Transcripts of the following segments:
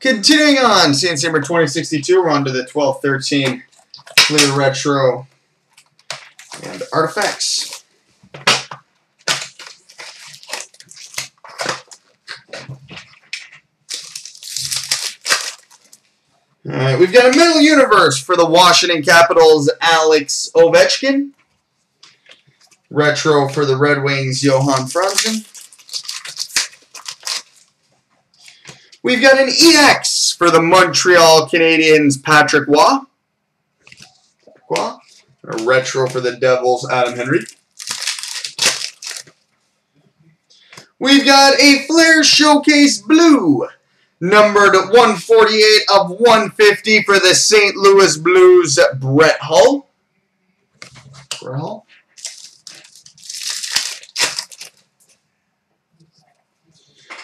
Continuing on, CNC number 2062, we're on to the 12/13 Clear Retro and Artifacts. All right, we've got a middle universe for the Washington Capitals, Alex Ovechkin. Retro for the Red Wings, Johan Franzen. We've got an EX for the Montreal Canadiens, Patrick Wah. A retro for the Devils, Adam Henry. We've got a Flair Showcase Blue, numbered 148 of 150 for the St. Louis Blues, Brett Hull.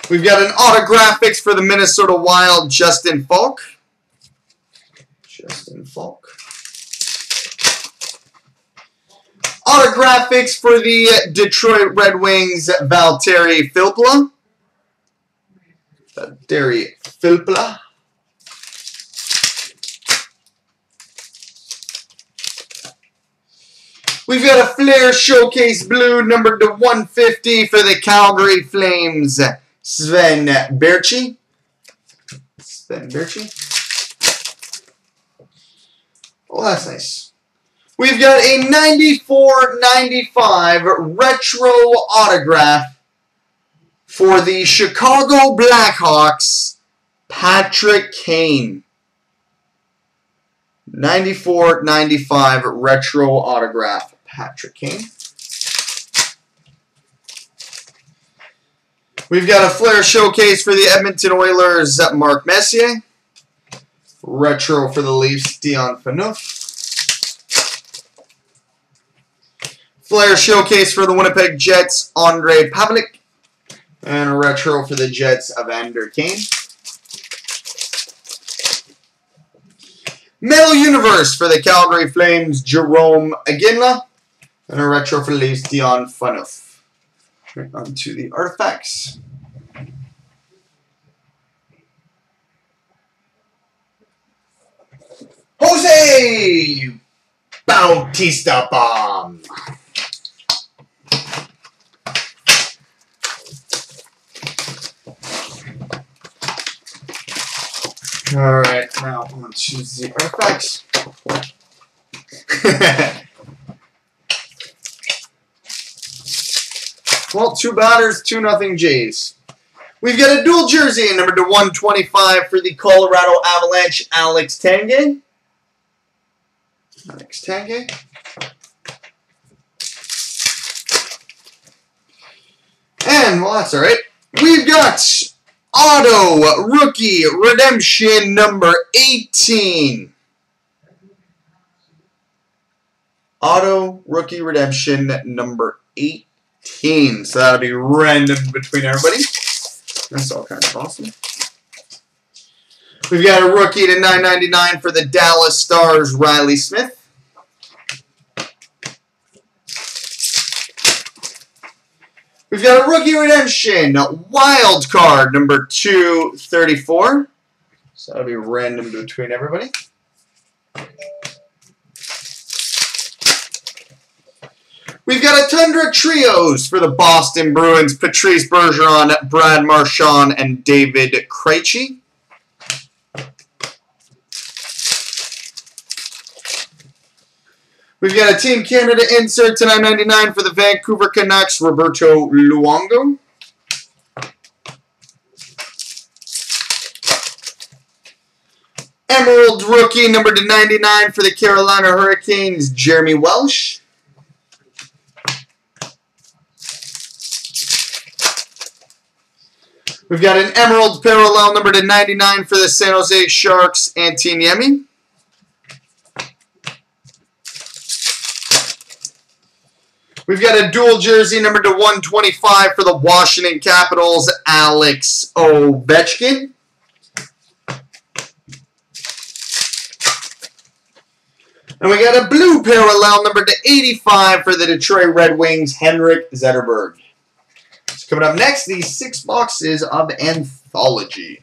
We've got an Autographics for the Minnesota Wild, Justin Falk. Autographics for the Detroit Red Wings, Valtteri Filppula. We've got a Flair Showcase Blue, numbered to 150 for the Calgary Flames, Sven Berchi. Oh, that's nice. We've got a 94-95 retro autograph for the Chicago Blackhawks, Patrick Kane. 94-95 retro autograph, Patrick Kane. We've got a Flair Showcase for the Edmonton Oilers, Mark Messier. Retro for the Leafs, Dion Phaneuf. Flair Showcase for the Winnipeg Jets, Andre Pavlik. And a retro for the Jets, Evander Kane. Middle Universe for the Calgary Flames, Jerome Iginla. And a retro for the Leafs, Dion Phaneuf. Onto the artifacts. Jose Bautista bomb. All right, now onto the artifacts. Well, two batters, 2-0 Jays. We've got a dual jersey, number to 125 for the Colorado Avalanche, Alex Tanguay. And, well, that's all right. We've got Auto Rookie Redemption number 18. Auto Rookie Redemption number 18. So that'll be random between everybody. That's all kind of awesome. We've got a rookie to 999 for the Dallas Stars, Riley Smith. We've got a rookie redemption, wild card number 234. So that'll be random between everybody. We've got a Tundra Trios for the Boston Bruins, Patrice Bergeron, Brad Marchand, and David Krejci. We've got a Team Canada insert to 999 for the Vancouver Canucks, Roberto Luongo. Emerald Rookie number to 99 for the Carolina Hurricanes, Jeremy Welsh. We've got an Emerald Parallel number to 99 for the San Jose Sharks, Antti Niemi. We've got a dual jersey number to 125 for the Washington Capitals, Alex Ovechkin. And we got a blue parallel number to 85 for the Detroit Red Wings, Henrik Zetterberg. Coming up next, the 6 boxes of Anthology.